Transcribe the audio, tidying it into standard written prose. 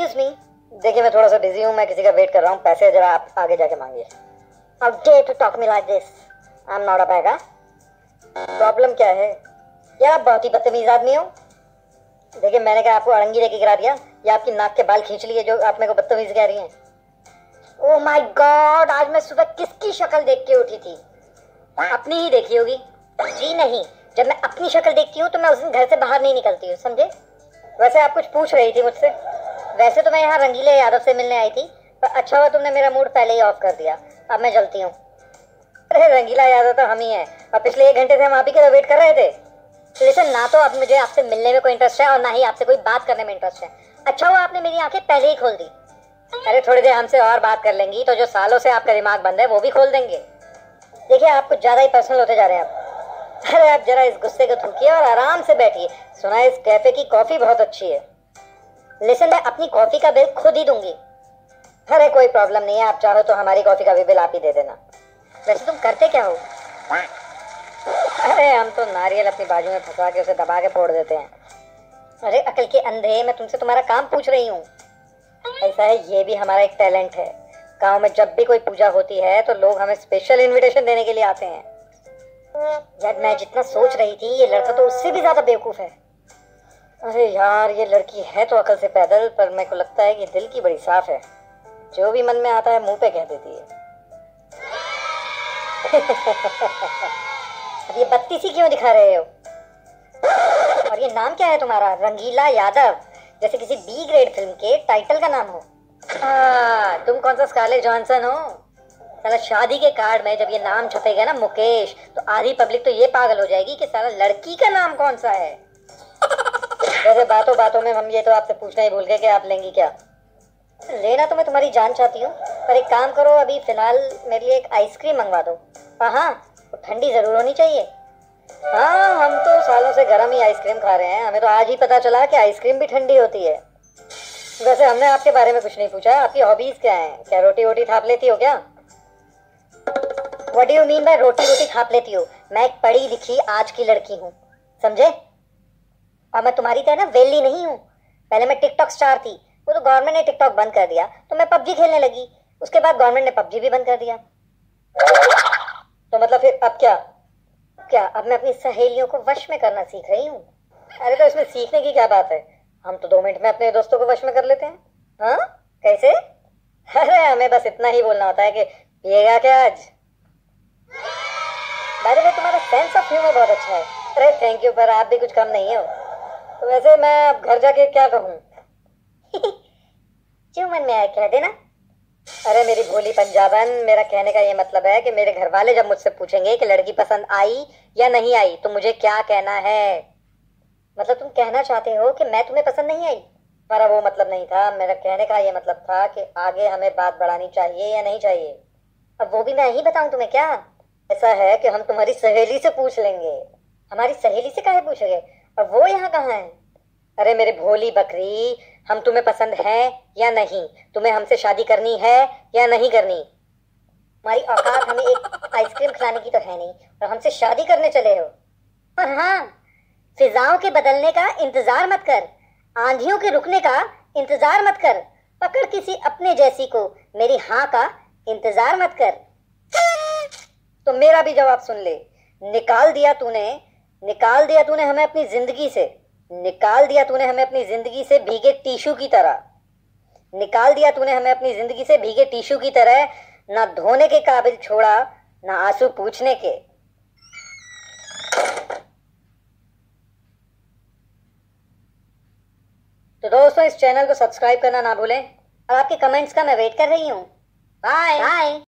देखिए मैं थोड़ा सा बिजी हूँ, मैं किसी का वेट कर रहा हूँ, पैसे जरा आप आगे जाके मांगिए। How dare to talk me like this, I am not a Baiga. Problem क्या है यार, आप बहुत ही बदतमीज आदमी हो। देखिए मैंने कहा आपको अड़ंगी लेके गिरा दिया या आपकी नाक के बाल खींच लिए जो आप मेरे को बदतमीज कह रही हैं। ओह माय गॉड, आज मैं सुबह किसकी शक्ल देख के उठी थी? अपनी ही देखी होगी। जी नहीं, जब मैं अपनी शक्ल देखती हूँ तो मैं उस दिन घर से बाहर नहीं निकलती हूँ, समझे। वैसे आप कुछ पूछ रही थी मुझसे। वैसे तो मैं यहाँ रंगीला यादव से मिलने आई थी, पर अच्छा हुआ तुमने मेरा मूड पहले ही ऑफ कर दिया। अब मैं चलती हूँ। अरे रंगीला यादव तो हम ही हैं, और पिछले 1 घंटे से हम आप ही के वेट कर रहे थे। लेकिन ना तो अब मुझे आपसे मिलने में कोई इंटरेस्ट है और ना ही आपसे कोई बात करने में इंटरेस्ट है। अच्छा हुआ आपने मेरी आँखें पहले ही खोल दी। अरे थोड़ी देर हमसे और बात कर लेंगी तो जो सालों से आपका दिमाग बंद है वो भी खोल देंगे। देखिए आप कुछ ज़्यादा ही पर्सनल होते जा रहे हैं आप। अरे आप जरा इस गुस्से को थूकिए और आराम से बैठिए। सुना है इस कैफ़े की कॉफ़ी बहुत अच्छी है। लेकिन मैं अपनी कॉफ़ी का बिल खुद ही दूंगी। अरे कोई प्रॉब्लम नहीं है, आप चाहो तो हमारी कॉफ़ी का भी बिल आप ही दे देना। वैसे तुम करते क्या हो? अरे हम तो नारियल अपनी बाजू में फंसा के उसे दबा के फोड़ देते हैं। अरे अकल के अंधे, मैं तुमसे तुम्हारा काम पूछ रही हूँ। ऐसा है, ये भी हमारा एक टैलेंट है। गाँव में जब भी कोई पूजा होती है तो लोग हमें स्पेशल इन्विटेशन देने के लिए आते हैं। यार मैं जितना सोच रही थी, ये लड़का तो उससे भी ज़्यादा बेवकूफ़ है। अरे यार ये लड़की है तो अकल से पैदल, पर मेरे को लगता है कि दिल की बड़ी साफ है, जो भी मन में आता है मुंह पे कह देती है। अब ये बत्तीसी क्यों दिखा रहे हो? और ये नाम क्या है तुम्हारा? रंगीला यादव, जैसे किसी B ग्रेड फिल्म के टाइटल का नाम हो। तुम कौन सा स्कारलेट जॉनसन हो? साला शादी के कार्ड में जब ये नाम छपेगा ना मुकेश, तो आधी पब्लिक तो ये पागल हो जाएगी कि साला लड़की का नाम कौन सा है। वैसे बातों बातों में हम ये तो आपसे पूछना ही भूल गए कि आप लेंगी क्या? लेना तो मैं तुम्हारी जान चाहती हूँ, पर एक काम करो, अभी फिलहाल मेरे लिए एक आइसक्रीम मंगवा दो। हाँ, ठंडी ज़रूर होनी चाहिए। हाँ हम तो सालों से गर्म ही आइसक्रीम खा रहे हैं, हमें तो आज ही पता चला कि आइसक्रीम भी ठंडी होती है। वैसे हमने आपके बारे में कुछ नहीं पूछा, आपकी हॉबीज़ क्या हैं? क्या रोटी वोटी थाप लेती हो क्या? What do you mean by roti वोटी थाप लेती हो? मैं एक पढ़ी लिखी आज की लड़की हूँ, समझे। और मैं तुम्हारी तरह ना वेली नहीं हूँ। पहले मैं टिकटॉक स्टार थी, वो तो गवर्नमेंट ने टिकटॉक बंद कर दिया तो मैं PUBG खेलने लगी। उसके बाद गवर्नमेंट ने PUBG भी बंद कर दिया। तो मतलब फिर अब क्या अब मैं अपनी सहेलियों को वश में करना सीख रही हूँ। अरे तो इसमें सीखने की क्या बात है, हम तो 2 मिनट में अपने दोस्तों को वश में कर लेते हैं। हाँ कैसे? अरे हमें बस इतना ही बोलना होता है कि पिएगा क्या आज। बाय द वे तुम्हारा सेंस ऑफ ह्यूमर बहुत अच्छा है। अरे थैंक यू, पर आप भी कुछ कम नहीं हो। तो वैसे मैं अब घर जाके क्या कहूँ? जो मन में आया कह देना। अरे मेरी भोली पंजाबन, मेरा कहने का ये मतलब है कि मेरे घर वाले जब मुझसे पूछेंगे कि लड़की पसंद आई या नहीं आई तो मुझे क्या कहना है। मतलब तुम कहना चाहते हो कि मैं तुम्हें पसंद नहीं आई? हमारा वो मतलब नहीं था, मेरा कहने का ये मतलब था कि आगे हमें बात बढ़ानी चाहिए या नहीं चाहिए। अब वो भी मैं ही बताऊँ तुम्हें क्या? ऐसा है कि हम तुम्हारी सहेली से पूछ लेंगे। हमारी सहेली से काहे पूछेंगे, और वो यहाँ कहाँ है? अरे मेरे भोली बकरी, हम तुम्हें पसंद हैं या नहीं, तुम्हें हमसे शादी करनी है या नहीं करनी। हमारी औकात हमें एक आइसक्रीम खिलाने की तो है नहीं, और हमसे शादी करने चले हो। पर हाँ, फिजाओं के बदलने का इंतज़ार मत कर, आंधियों के रुकने का इंतज़ार मत कर, पकड़ किसी अपने जैसी को मेरी हाँ का इंतज़ार मत कर। तो मेरा भी जवाब सुन ले, निकाल दिया तूने हमें अपनी ज़िंदगी से, निकाल दिया तूने हमें अपनी ज़िंदगी से भीगे टिश्यू की तरह, निकाल दिया तूने हमें अपनी ज़िंदगी से भीगे टिश्यू की तरह, ना धोने के काबिल छोड़ा ना आंसू पूछने के। तो दोस्तों इस चैनल को सब्सक्राइब करना ना भूलें, और आपके कमेंट्स का मैं वेट कर रही हूँ। Bye bye.